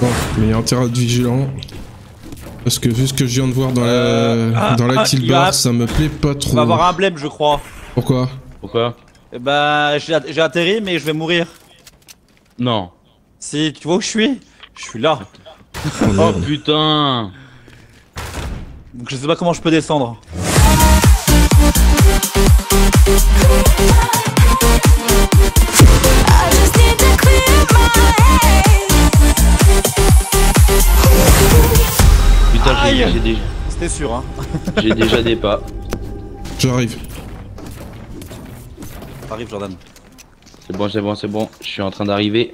Bon, mais il y a intérêt à être vigilant. Parce que vu ce que je viens de voir dans la kill bar, ça me plaît pas trop. On va avoir un blème, je crois. Pourquoi? Pourquoi? Bah, j'ai atterri, mais je vais mourir. Non. Si, tu vois où je suis? Je suis là. Oh putain! Donc je sais pas comment je peux descendre. Putain, j'ai déjà... C'était sûr, hein. J'ai déjà des pas. J'arrive. Arrive Jordan. C'est bon, c'est bon, c'est bon. Je suis en train d'arriver.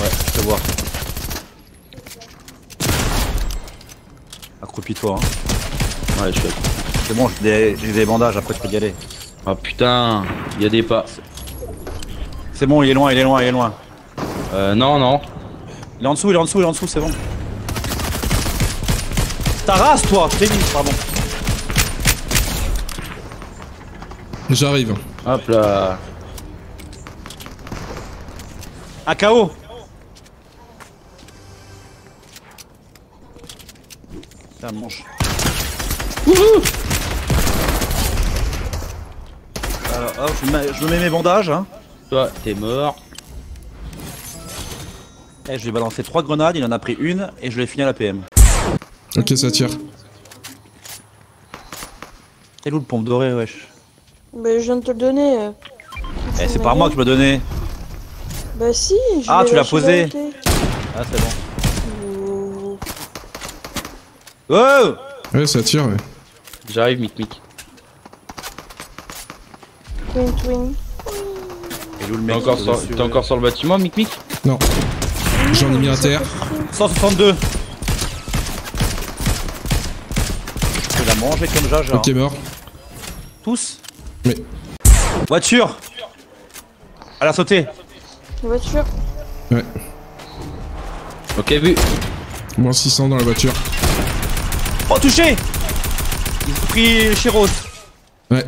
Ouais, je te vois. Accroupis-toi, hein. Ouais, je suis. C'est bon, j'ai des bandages, après je peux y aller. Ah putain, il y a des pas. C'est bon, il est loin, il est loin, il est loin. Non, non. Il est en dessous, il est en dessous, il est en dessous, c'est bon. Ta race, toi, Fénix, pardon. J'arrive. Hop là. Un KO. Putain, manche. Wouhou. Alors, hop, je me mets mes bandages, hein. Toi, t'es mort. Eh, je lui ai balancé 3 grenades, il en a pris une et je l'ai fini à la PM. Ok, ça tire. T'es où le pompe doré, wesh? Bah, je viens de te le donner. Eh, c'est par moi que je me donnais. Bah, si. Ah, tu l'as posé. Ah, c'est bon. Oh! Ouais, ça tire, ouais. J'arrive, mic mic. Twin twin. T'es encore sur le bâtiment, mic mic? Non. J'en ai mis à terre. 162. Je peux la manger comme ça, genre. Ok, mort. Tous? Mais... Voiture! Elle a sauté! Voiture! Ouais. Ok, vu! Moins 600 dans la voiture. Oh, touché! Ils ont pris Chiros. Ouais.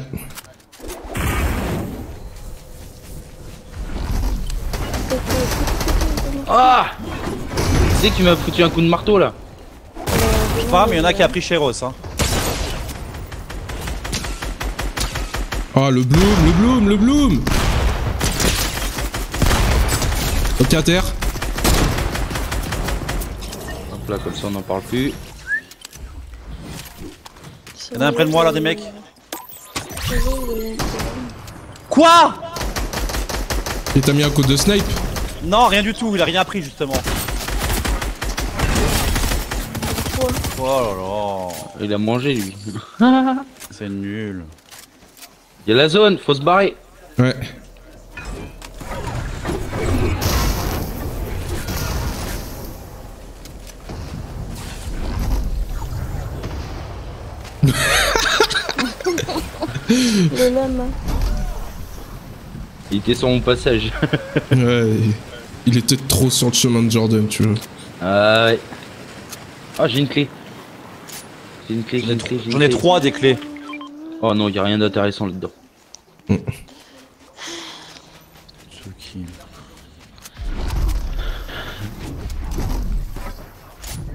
Ah! Tu sais que tu m'as foutu un coup de marteau là? Je sais pas, mais il y en a qui a pris Chiros, hein. Oh le bloom, le bloom, le bloom. Ok, à terre. Hop là, comme ça on n'en parle plus. Y'en a un près de moi là, des mecs. Quoi? Il t'a mis un coup de snipe? Non, rien du tout, il a rien appris justement. Oh là là. Il a mangé lui. C'est nul. Y'a la zone, faut se barrer. Ouais. Le lame. Il était sur mon passage. Ouais. Il était trop sur le chemin de Jordan, tu vois. Ah ouais. Ah, j'ai une clé. J'ai une clé, j'ai une clé. J'en ai 3 des clés. Oh non, y'a rien d'intéressant là-dedans.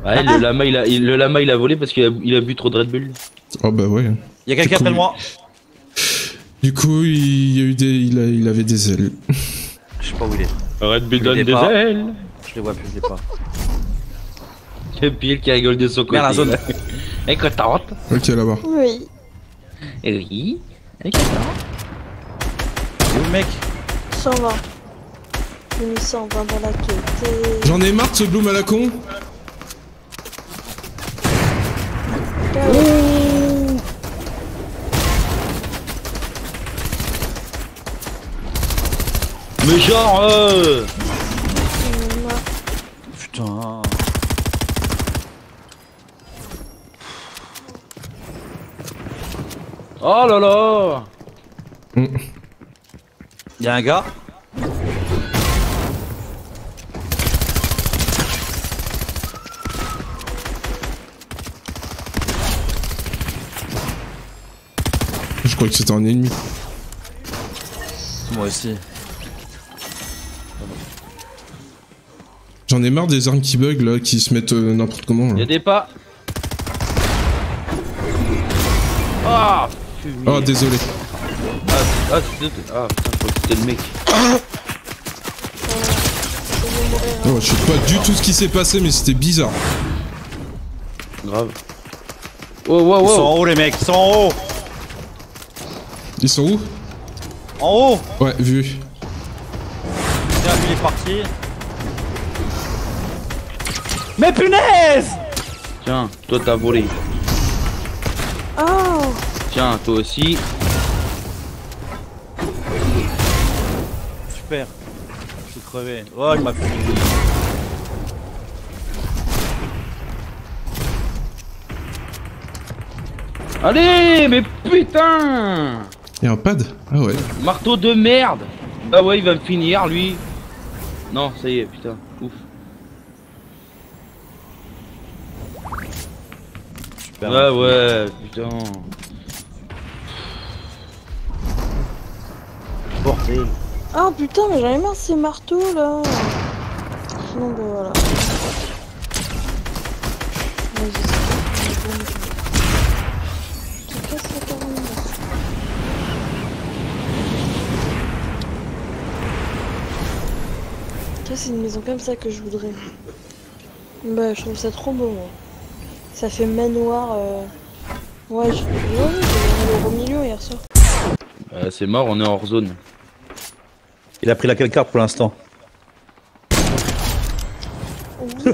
Ouais, le lama il a volé parce qu'il a bu trop de Red Bull. Oh bah ouais. Y'a quelqu'un après moi. Du coup, il avait des ailes. Je sais pas où il est. Red Bull donne des ailes. Je les vois plus, je les pas. Le pile qui rigole de son côté. Merde, la zone. Eh, quoi, t'as honte? Ok, là-bas. Oui. Oui. Avec la carte. Où le mec? 120. J'ai mis 120 dans la quête. J'en ai marre de ce bloom à la con. Ouh. Mais genre putain. Oh là là. Y'a un gars. Je crois que c'était un ennemi. Moi aussi. J'en J'en ai marre des armes qui bug là, qui se mettent n'importe comment là. Y'a des pas. Ah oh, oh désolé. Ah, ah putain, faut quitter le mec. Ah oh, je sais pas du tout ce qui s'est passé mais c'était bizarre. Grave. Oh, wow, wow. Ils sont en haut les mecs, ils sont en haut. Ils sont où? En haut. Ouais, vu. Tiens, lui il est parti. Mais punaise! Tiens, toi t'as volé. Oh. Tiens, toi aussi. Super. Je suis crevé. Oh, il m'a foutu. Allez, mais putain! Y'a un pad? Ah ouais. Marteau de merde! Ah ouais, il va me finir lui. Non, ça y est, putain. Ouf. Super. Ah ouais, putain. Bordel. Oh putain, mais j'en ai marre de ces marteaux là. Non, bah voilà. C'est une maison comme ça que je voudrais. Bah je trouve ça trop beau moi. Ça fait manoir. Ouais je l'ai au milieu hier soir. C'est mort, on est hors zone. Il a pris laquelle carte pour l'instant? Oui.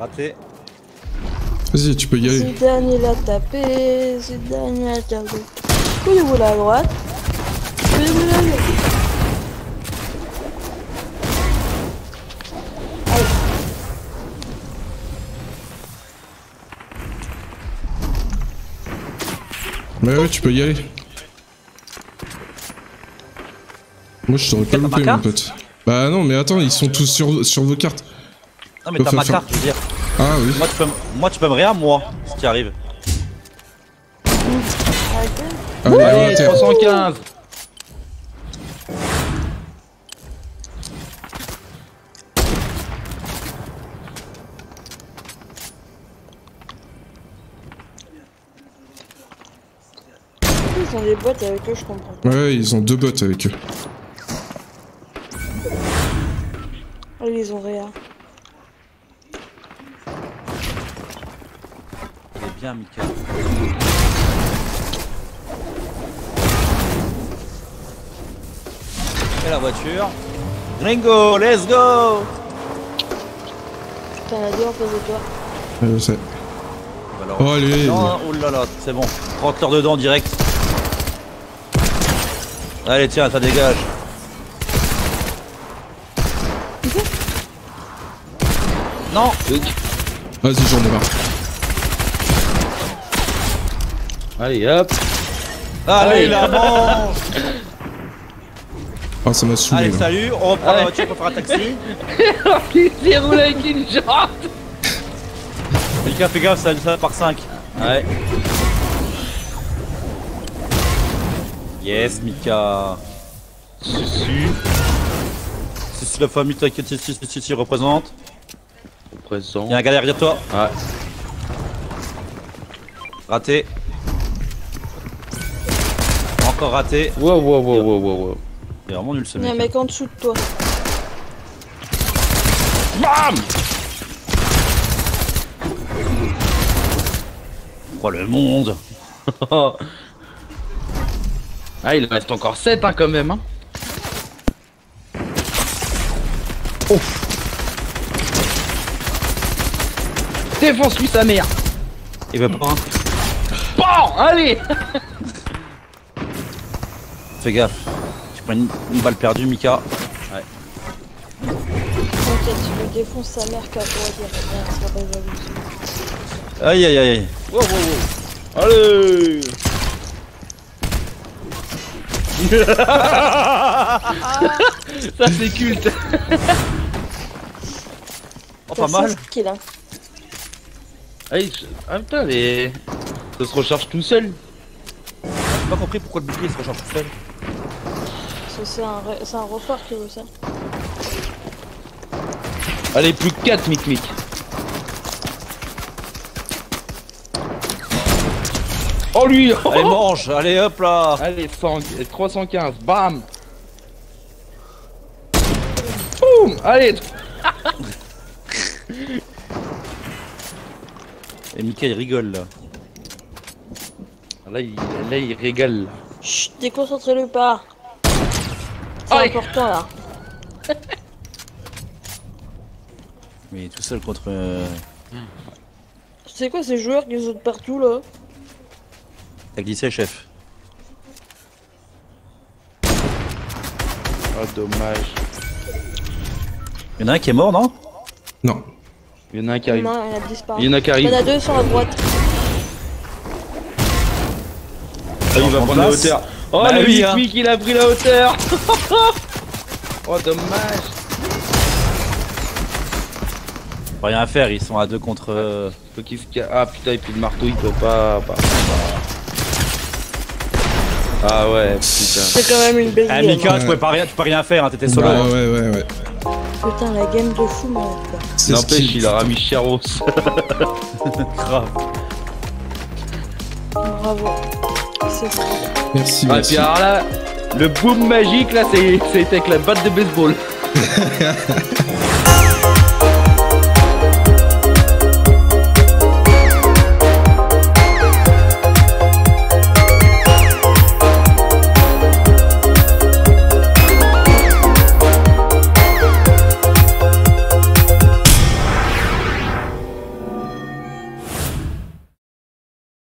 Raté. Vas-y tu peux y aller. Zidane il a tapé, Zidane il a tapé. Où il roule à droite. Mais ouais, tu peux y aller. Moi je t'aurais pas loupé mon pote. Bah non mais attends, ils sont tous sur vos cartes. Non mais t'as ma carte, je veux dire. Ah oui. Moi tu peux me rien moi, ce qui arrive. Allez, 315. Ils ont des bottes avec eux, je comprends. Ouais, ils ont deux bottes avec eux. Oh, ils ont Réa. Elle est bien, Mika. Et la voiture. Gringo, let's go! Putain, elle a deux en face de toi. Ouais, je sais. Alors, oh, allez! Oh là là, c'est bon. Rentre-leur dedans direct. Allez tiens, ça dégage. Non. Vas-y, j'en ai marre. Allez, hop. Allez, la manche. Ah, ça m'a saoulé. Allez, salut, on reprend la voiture pour faire un taxi. Il s'est roulé avec une jambe. Mika, fais gaffe, ça va par 5. Ouais. Yes, Mika. Si la famille, t'inquiète, si, représente. Représente. Y'a un gars derrière toi. Ouais. Raté. Encore raté. Wow. Y'a vraiment nul ce mec. Y'a un mec en dessous de toi. BAM! Oh le monde. Ah, il reste encore 7 hein, quand même hein. Ouf. Défonce-lui sa mère. Il veut pas hein. Bon, allez. Fais gaffe. Tu prends une balle perdue Mika. Ouais. T'inquiète, tu lui défonces sa mère qu'à toi dire. C'est pas jaloux. Aïe aïe aïe. Wow. Allez. Ça c'est culte. Oh pas mal. Ah putain mais... Ça se recharge tout seul. J'ai pas compris pourquoi le bouclier se recharge tout seul. C'est que c'est un renfort qui veut ça. Allez, plus que 4 mic. Oh lui, oh. Allez mange, allez hop là. Allez 315, bam. Boum. Allez. Et Mika il rigole là. Là il rigole. Chut, déconcentrez-le pas. C'est important là. Mais il est tout seul contre... C'est quoi ces joueurs qui sautent partout là? T'as glissé chef. Ah dommage. Y'en a un qui est mort non? Non. Y'en a un qui arrive. Non, il a disparu. Y'en a deux sur la droite. Ah, il va prendre la hauteur. Oh bah, le Mick Mick il a pris la hauteur. Oh dommage. Faut rien à faire, ils sont à 2 contre... Faut qu'il se... Ah putain et puis le marteau il peut pas... Ah ouais putain. C'est quand même une belle game. Ah Mika tu peux rien faire hein, t'étais solo. Ah ouais. Putain la game de fou mon gars. N'empêche il aura mis Cheros. Grave. Bravo. Merci. Ah, et puis alors là, le boom magique là, c'était avec la batte de baseball.